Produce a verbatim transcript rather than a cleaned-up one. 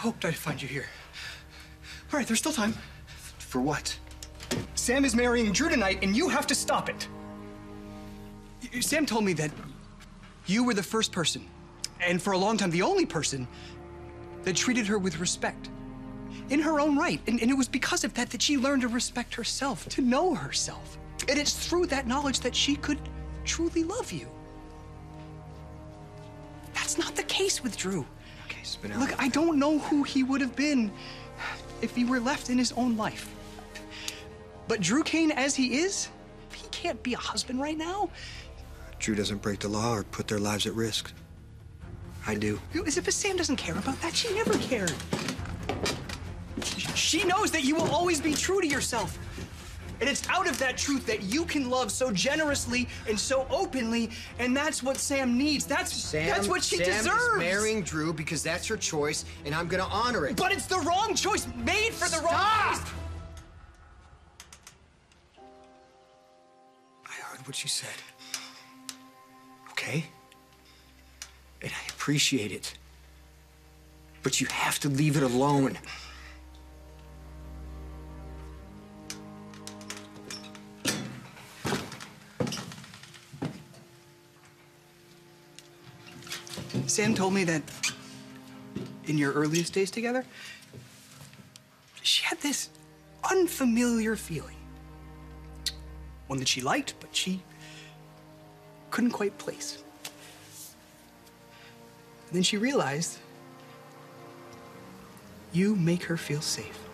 hoped I'd find you here. All right, there's still time. For what? Sam is marrying Drew tonight, and you have to stop it. Y- Sam told me that you were the first person, and for a long time the only person, that treated her with respect. In her own right. And, and it was because of that that she learned to respect herself, to know herself. And it's through that knowledge that she could truly love you. That's not the case with Drew. Okay, spin out. Look, I don't know who he would have been if he were left in his own life. But Drew Kane, as he is, he can't be a husband right now. Drew doesn't break the law or put their lives at risk. I do. As if Sam doesn't care about that. She never cared. She knows that you will always be true to yourself. And it's out of that truth that you can love so generously and so openly, and that's what Sam needs. That's Sam, that's what she Sam deserves. Sam is marrying Drew because that's her choice, and I'm gonna honor it. But it's the wrong choice, made for Stop. the wrong choice. I heard what you said, okay? And I appreciate it. But you have to leave it alone. Sam told me that in your earliest days together, she had this unfamiliar feeling. One that she liked, but she couldn't quite place. And then she realized you make her feel safe.